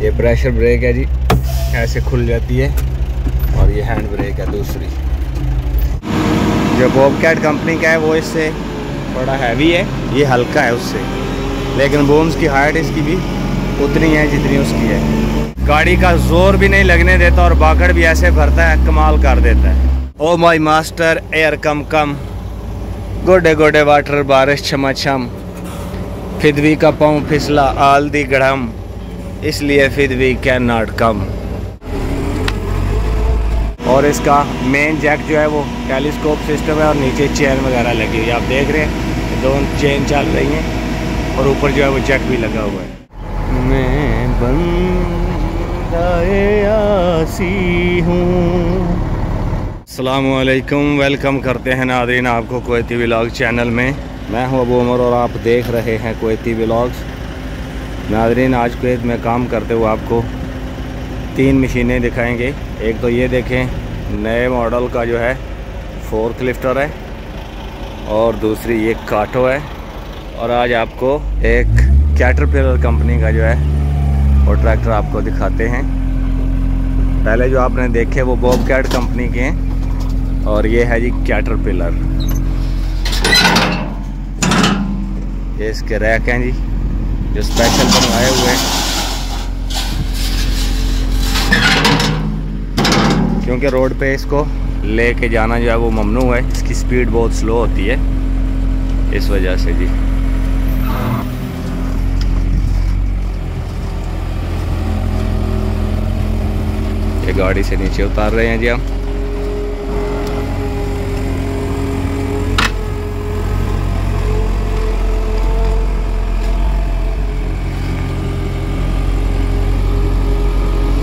ये pressure break है जी, ऐसे खुल जाती है, और ये हैंड ब्रेक है दूसरी। जो बॉबकैट कंपनी का है वो इससे बड़ा हैवी है, ये हल्का है उससे, लेकिन बोम्स की हाइट इसकी भी उतनी है जितनी उसकी है। गाड़ी का जोर भी नहीं लगने देता और बाकड़ भी ऐसे भरता है, कमाल कर देता है। ओ माई मास्टर एयर कम कम, गोडे गोडे वाटर बारिश छमा छम, फिदवी का पाँव फिसला आल दी गढ़म, इसलिए फिदवी कैन नॉट कम। और इसका मेन जैक जो है वो टेलीस्कोप सिस्टम है, और नीचे चेन वगैरह लगी हुई है, आप देख रहे हैं दो चेन चल रही हैं, और ऊपर जो है वो जैक भी लगा हुआ है। मैं बंदाए आसी हूँ। अस्सलामुअलैकुम, वेलकम करते हैं नादरीन आपको कुवैती व्लॉग चैनल में। मैं हूँ अबू उमर और आप देख रहे हैं कुवैती व्लॉग्स। नादरीन आज कुवैत में काम करते हुए आपको तीन मशीनें दिखाएंगे। एक तो ये देखें नए मॉडल का जो है फोर्कलिफ्टर है, और दूसरी ये काटो है, और आज आपको एक कैटरपिलर कंपनी का जो है वो ट्रैक्टर आपको दिखाते हैं। पहले जो आपने देखे वो बॉबकैट कंपनी के हैं, और ये है जी कैटरपिलर। ये इसके रैक हैं जी जो स्पेशल बनवाए हुए हैं, क्योंकि रोड पे इसको लेके जाना जो है वो ममनू है, इसकी स्पीड बहुत स्लो होती है इस वजह से जी। ये गाड़ी से नीचे उतार रहे हैं जी हम।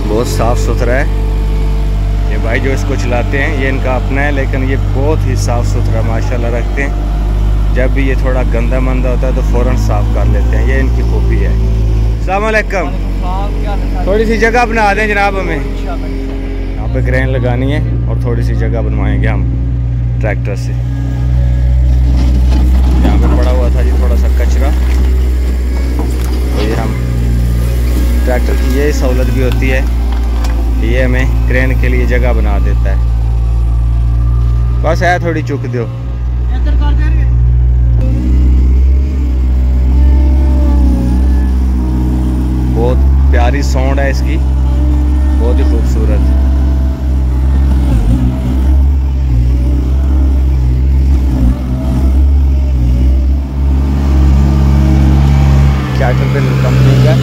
बहुत साफ सुथरा है भाई जो इसको चलाते हैं, ये इनका अपना है, लेकिन ये बहुत ही साफ़ सुथरा माशाल्लाह रखते हैं। जब भी ये थोड़ा गंदा मंदा होता है तो फ़ौरन साफ़ कर लेते हैं, ये इनकी खूबी है। अस्सलामुअलैकुम, थोड़ी सी जगह बना दें जनाब, हमें यहाँ पे क्रेन लगानी है और थोड़ी सी जगह बनवाएंगे हम ट्रैक्टर से। यहाँ पर पड़ा हुआ था जी थोड़ा सा कचरा, तो ये हम ट्रैक्टर की यही सहूलत भी होती है, ये हमें क्रेन के लिए जगह बना देता है। बस है थोड़ी चुक दो। बहुत प्यारी साउंड है इसकी, बहुत ही खूबसूरत। कैटरपिलर कंपनी का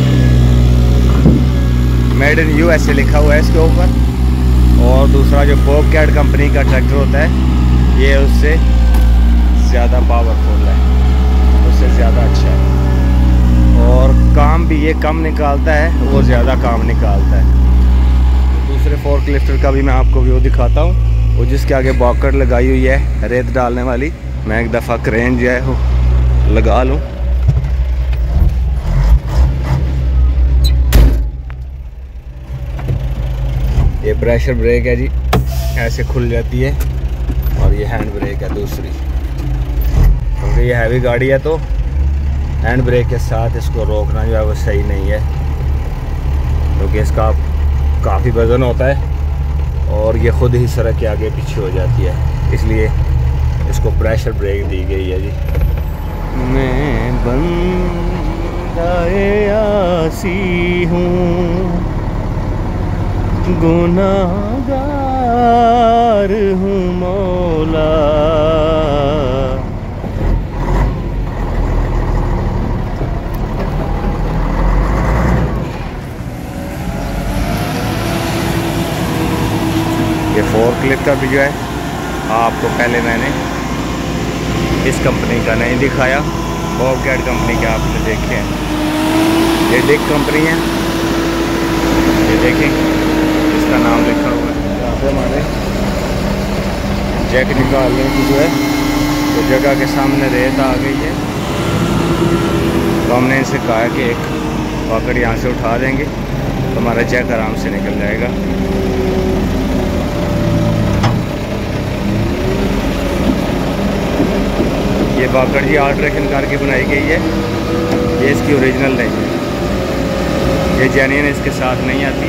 मेड इन यूएसए लिखा हुआ है इसके ऊपर। और दूसरा जो बॉबकैट कंपनी का ट्रैक्टर होता है, ये उससे ज़्यादा पावरफुल है, उससे ज़्यादा अच्छा है, और काम भी ये कम निकालता है, वो ज़्यादा काम निकालता है। दूसरे फोर्कलिफ्टर का भी मैं आपको व्यू दिखाता हूँ, वो जिसके आगे बॉबकैट लगाई हुई है रेत डालने वाली। मैं एक दफ़ा क्रेन जो है वो लगा लूँ। ये प्रेशर ब्रेक है जी, ऐसे खुल जाती है, और ये हैंड ब्रेक है दूसरी, क्योंकि ये हैवी गाड़ी है तो हैंड ब्रेक के साथ इसको रोकना जो है वो सही नहीं है, क्योंकि इसका काफ़ी वज़न होता है, और ये ख़ुद ही सड़क के आगे पीछे हो जाती है, इसलिए इसको प्रेशर ब्रेक दी गई है जी। मैं बंदाए आसी हूँ, गुनाहगार हूँ मौला। ये फोर्कलिफ्टर भी जो है आपको पहले मैंने इस कंपनी का नहीं दिखाया, बॉबकैट कंपनी के आपने देखे हैं। ये डिक कंपनी है, ये देखें का नाम लिखा हुआ है। यहाँ पे हमारे जैक निकालने की जो है तो जगह के सामने रेत आ गई है, तो हमने इनसे कहा कि एक पकड़ यहाँ से उठा देंगे तो हमारा जैक आराम से निकल जाएगा। ये पकड़ जी आर्ट रेखन करके बनाई गई है, ये इसकी ओरिजिनल नहीं है। ये जेन्युइन इसके साथ नहीं आती।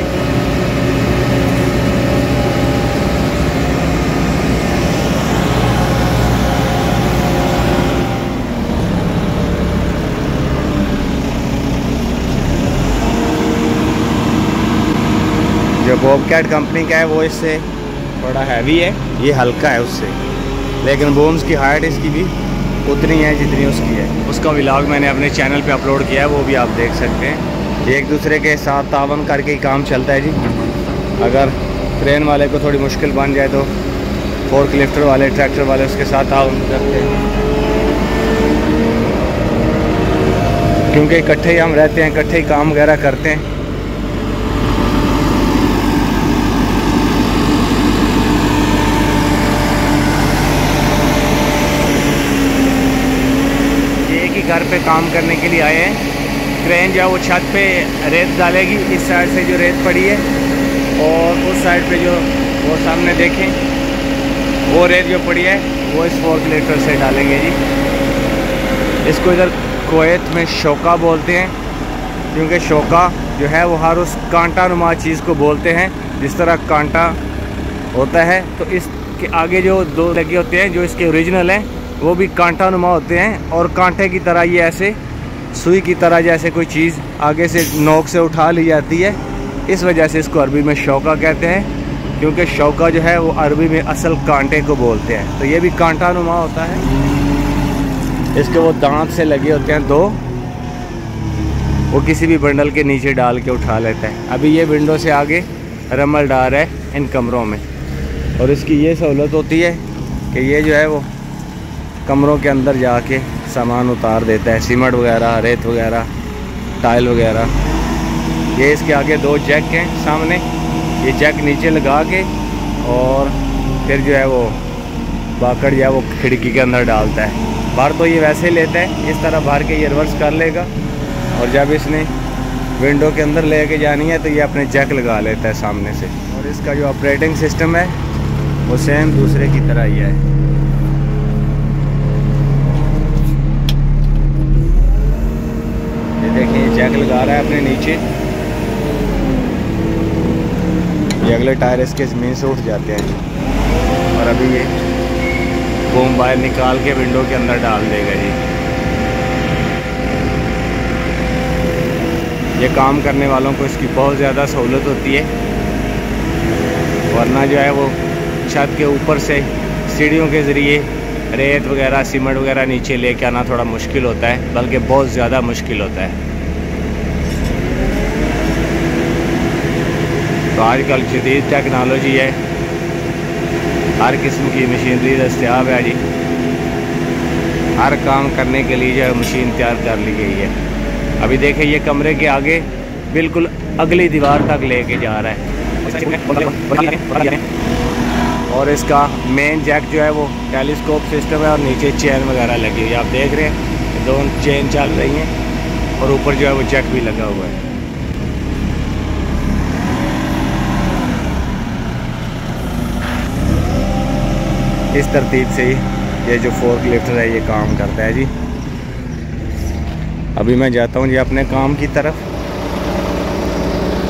जो बॉबकैट कंपनी का है वो इससे बड़ा हैवी है, ये हल्का है उससे, लेकिन बोम्स की हाइट इसकी भी उतनी है जितनी उसकी है। उसका व्लॉग मैंने अपने चैनल पे अपलोड किया है, वो भी आप देख सकते हैं। एक दूसरे के साथ तावन करके ही काम चलता है जी। अगर क्रेन वाले को थोड़ी मुश्किल बन जाए तो फोर्कलिफ्टर वाले, ट्रैक्टर वाले उसके साथ तावन करते हैं, क्योंकि इकट्ठे ही हम रहते हैं, इकट्ठे ही काम वगैरह करते हैं। घर पे काम करने के लिए आए हैं। क्रेन जो है वो छत पे रेत डालेगी, इस साइड से जो रेत पड़ी है और उस साइड पे जो वो सामने देखें वो रेत जो पड़ी है वो इस फोर्कलिफ्टर से डालेंगे जी। इसको इधर कुवैत में शोका बोलते हैं, क्योंकि शोका जो है वो हर उस कांटा नुमा चीज़ को बोलते हैं, जिस तरह कांटा होता है। तो इसके आगे जो दो लगे होते हैं जो इसके ओरिजिनल हैं वो भी कांटा नुमा होते हैं, और कांटे की तरह ये ऐसे सुई की तरह जैसे कोई चीज़ आगे से नोक से उठा ली जाती है। इस वजह से इसको अरबी में शौका कहते हैं, क्योंकि शौका जो है वो अरबी में असल कांटे को बोलते हैं। तो ये भी कांटा नुमा होता है। इसके वो दांत से लगे होते हैं दो, वो किसी भी बंडल के नीचे डाल के उठा लेता है। अभी ये विंडो से आगे रमल डार है इन कमरों में, और इसकी ये सहूलत होती है कि ये जो है वो कमरों के अंदर जाके सामान उतार देता है, सीमेंट वगैरह, रेत वगैरह, टाइल वगैरह। ये इसके आगे दो जैक हैं सामने, ये जैक नीचे लगा के और फिर जो है वो बाकड़ जो है वो खिड़की के अंदर डालता है। बाहर तो ये वैसे ही लेता है, इस तरह बाहर के ये रिवर्स कर लेगा, और जब इसने विंडो के अंदर ले के जानी है तो ये अपने जैक लगा लेता है सामने से। और इसका जो ऑपरेटिंग सिस्टम है वो सेम दूसरे की तरह ही है। देखिए जैक लगा रहा है अपने नीचे, ये अगले टायर इसके जमीन से उठ जाते हैं, और अभी ये बूम बाहर निकाल के विंडो के अंदर डाल देगा जी। ये काम करने वालों को इसकी बहुत ज़्यादा सहूलत होती है, वरना जो है वो छत के ऊपर से सीढ़ियों के ज़रिए रेत वगैरह, सीमेंट वगैरह नीचे लेके आना थोड़ा मुश्किल होता है, बल्कि बहुत ज़्यादा मुश्किल होता है। तो आजकल जदीद टेक्नोलॉजी है, हर किस्म की मशीनरी दस्तियाब है जी, हर काम करने के लिए जो है मशीन तैयार कर ली गई है। अभी देखें ये कमरे के आगे बिल्कुल अगली दीवार तक लेके जा रहा है, और इसका मेन जैक जो है वो टेलीस्कोप सिस्टम है, और नीचे चेन वगैरह लगी हुई है। आप देख रहे हैं दोनों चेन चल रही हैं, और ऊपर जो है वो जैक भी लगा हुआ है। इस तरतीब से ही ये जो फोर्कलिफ्टर है ये काम करता है जी। अभी मैं जाता हूँ जी अपने काम की तरफ।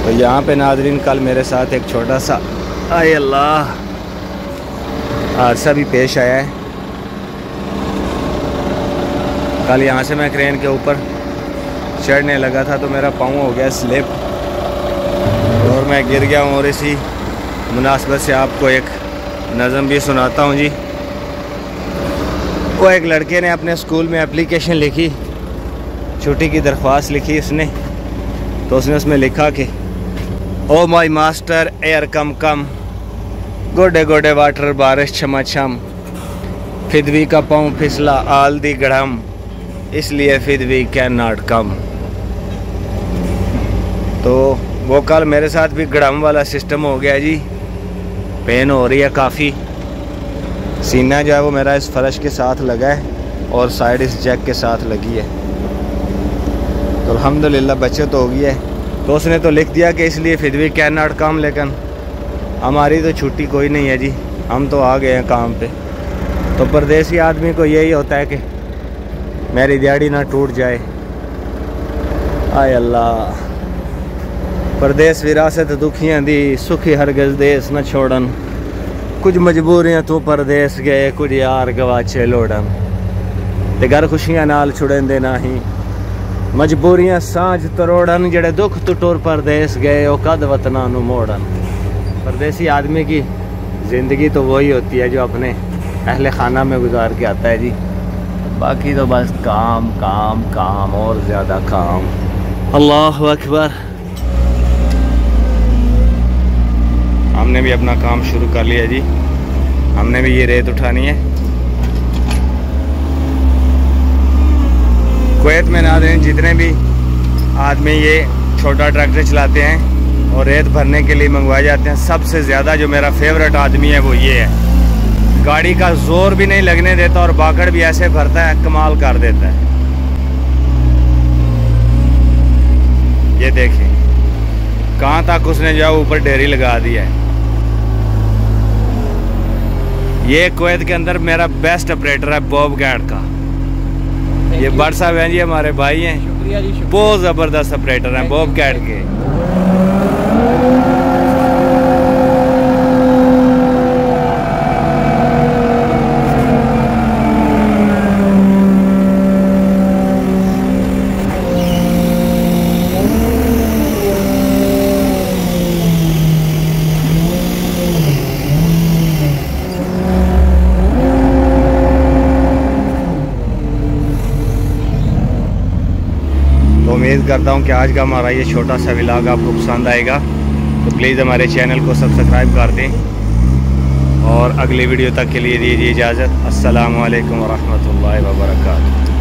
तो यहाँ पे नाजरीन कल मेरे साथ एक छोटा सा आय अल्लाह हादसा भी पेश आया है। कल यहाँ से मैं क्रेन के ऊपर चढ़ने लगा था तो मेरा पाँव हो गया स्लिप और मैं गिर गया हूँ। और इसी मुनासबत से आपको एक नज़म भी सुनाता हूँ जी। वो एक लड़के ने अपने स्कूल में एप्लीकेशन लिखी, छुट्टी की दरख्वास्त लिखी उसने, तो उसने उसमें लिखा कि ओ माई मास्टर एयर कम कम, गोडे गोडे वाटर बारिश छमा छम, फिदवी का पाँव फिसला आल दी गड़म, इसलिए फिदवी कैन नॉट कम। तो वो कल मेरे साथ भी गड़म वाला सिस्टम हो गया जी। पेन हो रही है काफ़ी, सीना जो है वो मेरा इस फर्श के साथ लगा है और साइड इस जैक के साथ लगी है। तो अल्हम्दुलिल्लाह बचत हो गई है। तो उसने तो लिख दिया कि इसलिए फिदवी कैन नॉट कम, लेकिन हमारी तो छुट्टी कोई नहीं है जी, हम तो आ गए हैं काम पे। तो परदेसी आदमी को यही होता है कि मेरी दिहाड़ी ना टूट जाए। आय अल्लाह, परदेश विरासत दुखियाँ दी सुखी हरगज देश न छोड़न, कुछ मजबूरियाँ तू परदेस गए कुछ यार गवाचे लोड़न। ते घर खुशियाँ नाल छुड़न दे ना ही मजबूरियाँ सांझ तरोड़न, जड़े दुख तू टोर परदेस गए ओ कद वतना नू मोड़न। परदेसी आदमी की ज़िंदगी तो वही होती है जो अपने अहले खाना में गुजार के आता है जी। बाकी तो बस काम काम काम और ज़्यादा काम। अल्लाह अकबर। हमने भी अपना काम शुरू कर लिया जी। हमने भी ये रेत उठानी है। कुवैत में नाज़रीन जितने भी आदमी ये छोटा ट्रैक्टर चलाते हैं और रेत भरने के लिए मंगवाए जाते हैं, सबसे ज़्यादा जो मेरा फेवरेट आदमी है वो ये है। गाड़ी का ज़ोर भी नहीं लगने देता और बाकड़ भी ऐसे भरता है, कमाल कर देता है। ये देखिए कहाँ तक उसने जाओ ऊपर ढेरी लगा दिया है। ये कुवैत के अंदर मेरा बेस्ट ऑपरेटर है बॉबकैट का। ये बड़ साहब हैं जी, हमारे भाई हैं। शुक्रिया जी, शुक्रिया। बहुत ज़बरदस्त ऑपरेटर हैं बॉबकैट के। उम्मीद करता हूँ कि आज का हमारा ये छोटा सा व्लॉग आपको पसंद आएगा, तो प्लीज़ हमारे चैनल को सब्सक्राइब कर दें और अगली वीडियो तक के लिए दीजिए इजाज़त। अस्सलाम वालेकुम व रहमतुल्लाहि व बरकातहू।